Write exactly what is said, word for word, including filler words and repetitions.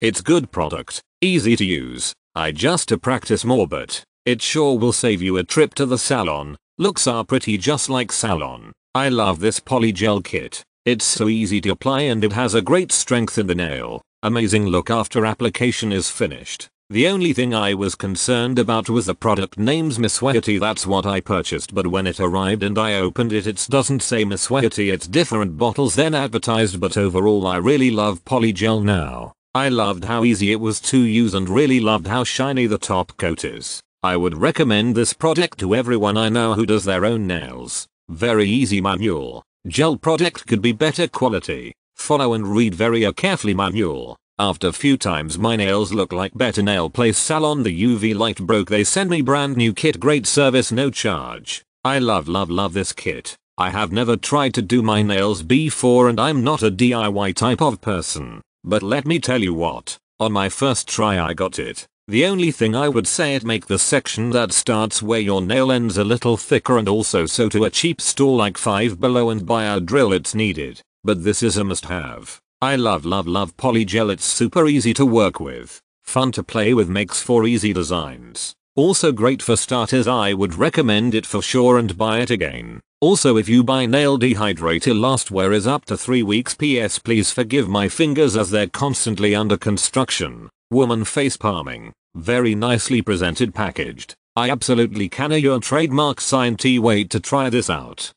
It's good product, easy to use. I just to practice more, but it sure will save you a trip to the salon. Looks are pretty just like salon. I love this polygel kit. It's so easy to apply and it has a great strength in the nail. Amazing look after application is finished. The only thing I was concerned about was the product name's MYSWEETY. That's what I purchased, but when it arrived and I opened it, it doesn't say MYSWEETY, it's different bottles than advertised. But overall I really love polygel now. I loved how easy it was to use and really loved how shiny the top coat is. I would recommend this product to everyone I know who does their own nails. Very easy manual. Gel product could be better quality. Follow and read very carefully manual. After few times my nails look like better nail place salon. The U V light broke. They send me brand new kit. Great service, no charge. I love love love this kit. I have never tried to do my nails before and I'm not a D I Y type of person. But let me tell you what. On my first try I got it. The only thing I would say it make the section that starts where your nail ends a little thicker, and also so to a cheap store like Five Below and buy a drill it's needed. But this is a must have. I love love love polygel. It's super easy to work with, fun to play with, makes for easy designs. Also great for starters. I would recommend it for sure and buy it again. Also if you buy nail dehydrator, last wear is up to three weeks. P S Please forgive my fingers as they're constantly under construction. Woman face palming. Very nicely presented, packaged. I absolutely can. Your trademark sign. T Wait to try this out.